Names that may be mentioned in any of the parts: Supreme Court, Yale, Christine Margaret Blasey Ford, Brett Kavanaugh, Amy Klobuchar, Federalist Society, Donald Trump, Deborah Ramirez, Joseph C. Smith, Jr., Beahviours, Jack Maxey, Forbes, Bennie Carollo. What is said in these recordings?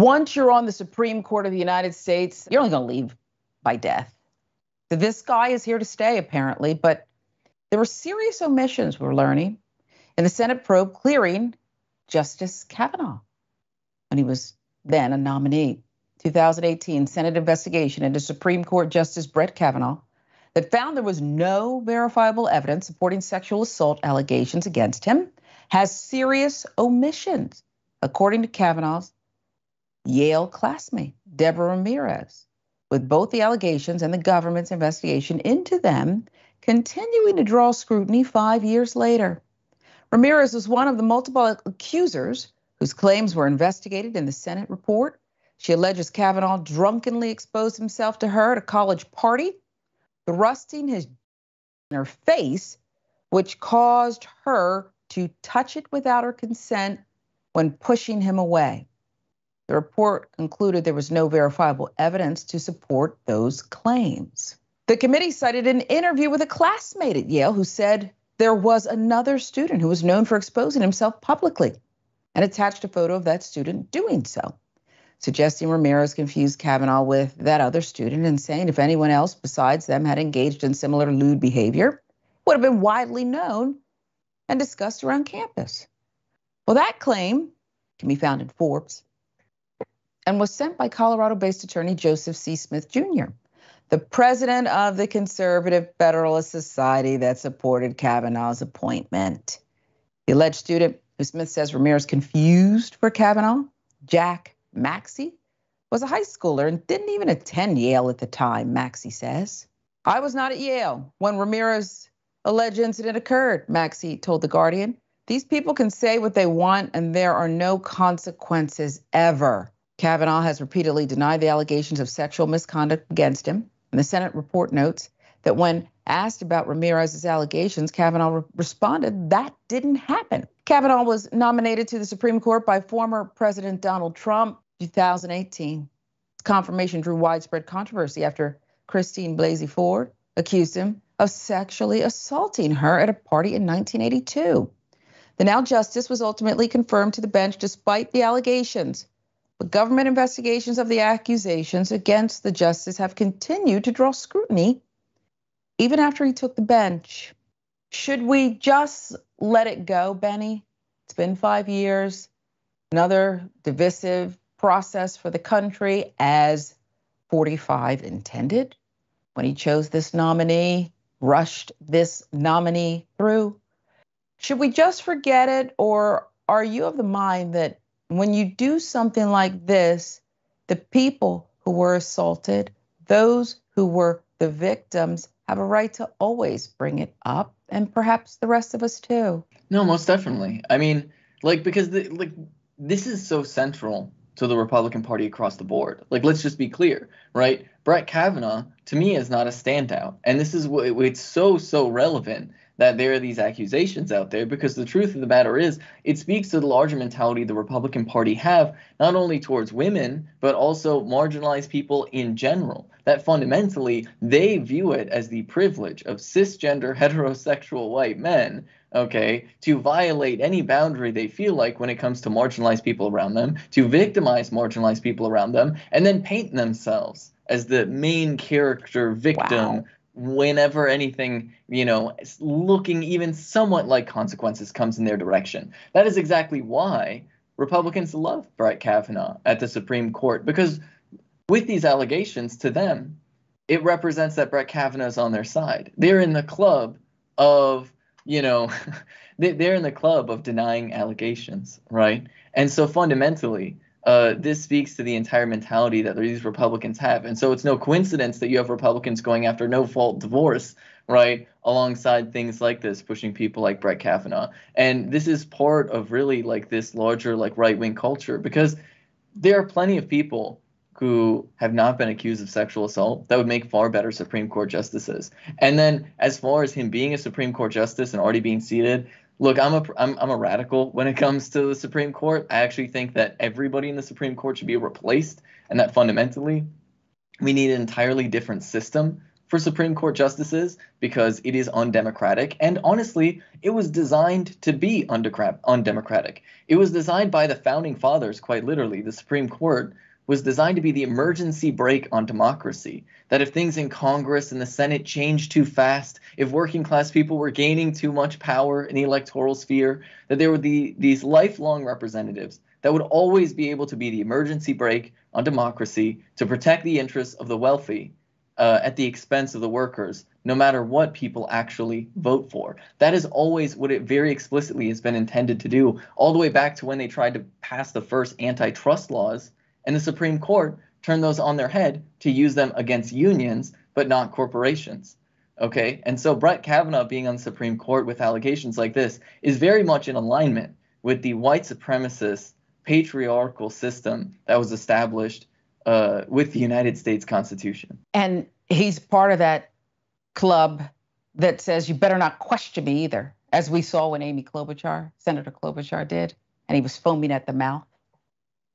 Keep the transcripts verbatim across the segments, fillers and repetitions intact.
Once you're on the Supreme Court of the United States, you're only going to leave by death. This guy is here to stay, apparently, but there were serious omissions, we're learning, in the Senate probe clearing Justice Kavanaugh when he was then a nominee. twenty eighteen Senate investigation into Supreme Court Justice Brett Kavanaugh that found there was no verifiable evidence supporting sexual assault allegations against him has serious omissions, according to Kavanaugh's Yale classmate, Deborah Ramirez, with both the allegations and the government's investigation into them continuing to draw scrutiny five years later. Ramirez was one of the multiple accusers whose claims were investigated in the Senate report. She alleges Kavanaugh drunkenly exposed himself to her at a college party, thrusting his in her face, which caused her to touch it without her consent when pushing him away. The report concluded there was no verifiable evidence to support those claims. The committee cited an interview with a classmate at Yale who said there was another student who was known for exposing himself publicly and attached a photo of that student doing so, suggesting Ramirez confused Kavanaugh with that other student and saying if anyone else besides them had engaged in similar lewd behavior, it would have been widely known and discussed around campus. Well, that claim can be found in Forbes and was sent by Colorado-based attorney Joseph C. Smith, Junior, the president of the conservative Federalist Society that supported Kavanaugh's appointment. The alleged student, who Smith says Ramirez confused for Kavanaugh, Jack Maxey, was a high schooler and didn't even attend Yale at the time, Maxey says. I was not at Yale when Ramirez's alleged incident occurred, Maxey told The Guardian. These people can say what they want and there are no consequences ever. Kavanaugh has repeatedly denied the allegations of sexual misconduct against him, and the Senate report notes that when asked about Ramirez's allegations, Kavanaugh re- responded, that didn't happen. Kavanaugh was nominated to the Supreme Court by former President Donald Trump in two thousand eighteen. His confirmation drew widespread controversy after Christine Blasey Ford accused him of sexually assaulting her at a party in nineteen eighty-two. The now justice was ultimately confirmed to the bench despite the allegations. But government investigations of the accusations against the justice have continued to draw scrutiny even after he took the bench. Should we just let it go, Benny? It's been five years, another divisive process for the country as forty-five intended when he chose this nominee, rushed this nominee through. Should we just forget it, or are you of the mind that when you do something like this, the people who were assaulted, those who were the victims, have a right to always bring it up, and perhaps the rest of us too? No, most definitely. I mean, like, because the, like this is so central to the Republican Party across the board. Like, let's just be clear, right? Brett Kavanaugh, to me, is not a standout, and this is what it's so so relevant that there are these accusations out there, because the truth of the matter is it speaks to the larger mentality the Republican Party have, not only towards women, but also marginalized people in general, that fundamentally they view it as the privilege of cisgender heterosexual white men, okay, to violate any boundary they feel like when it comes to marginalized people around them, to victimize marginalized people around them, and then paint themselves as the main character victim. Wow. Whenever anything, you know, looking even somewhat like consequences comes in their direction. That is exactly why Republicans love Brett Kavanaugh at the Supreme Court, because with these allegations to them, it represents that Brett Kavanaugh's on their side. They're in the club of, you know, they're in the club of denying allegations, right? And so fundamentally, Uh, this speaks to the entire mentality that these Republicans have. And so it's no coincidence that you have Republicans going after no-fault divorce, right, alongside things like this, pushing people like Brett Kavanaugh. And this is part of really like this larger like right-wing culture, because there are plenty of people who have not been accused of sexual assault that would make far better Supreme Court justices. And then as far as him being a Supreme Court justice and already being seated, look, I'm a I'm, I'm a radical when it comes to the Supreme Court. I actually think that everybody in the Supreme Court should be replaced, and that fundamentally we need an entirely different system for Supreme Court justices because it is undemocratic. And honestly, it was designed to be undemocratic. It was designed by the founding fathers, quite literally. The Supreme Court was designed to be the emergency brake on democracy, that if things in Congress and the Senate changed too fast, if working class people were gaining too much power in the electoral sphere, that there would be these lifelong representatives that would always be able to be the emergency brake on democracy to protect the interests of the wealthy uh, at the expense of the workers, no matter what people actually vote for. That is always what it very explicitly has been intended to do, all the way back to when they tried to pass the first antitrust laws. And the Supreme Court turned those on their head to use them against unions, but not corporations. Okay, and so Brett Kavanaugh being on the Supreme Court with allegations like this is very much in alignment with the white supremacist patriarchal system that was established uh, with the United States Constitution. And he's part of that club that says you better not question me either, as we saw when Amy Klobuchar, Senator Klobuchar did, and he was foaming at the mouth,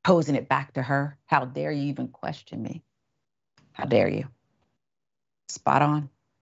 posing it back to her. How dare you even question me? How dare you? Spot on.